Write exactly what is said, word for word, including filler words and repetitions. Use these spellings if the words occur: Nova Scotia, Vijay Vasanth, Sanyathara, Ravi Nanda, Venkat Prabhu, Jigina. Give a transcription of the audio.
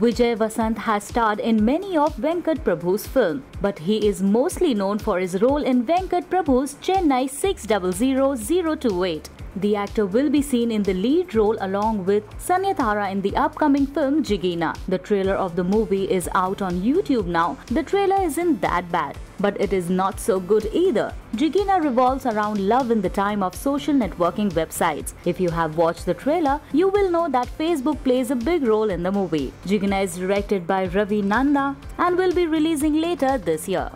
Vijay Vasanth has starred in many of Venkat Prabhu's films, but he is mostly known for his role in Venkat Prabhu's Chennai six hundred oh two eight. The actor will be seen in the lead role along with Sanyathara in the upcoming film Jigina. The trailer of the movie is out on YouTube now. The trailer isn't that bad, but it is not so good either. Jigina revolves around love in the time of social networking websites. If you have watched the trailer, you will know that Facebook plays a big role in the movie. Jigina is directed by Ravi Nanda and will be releasing later this year.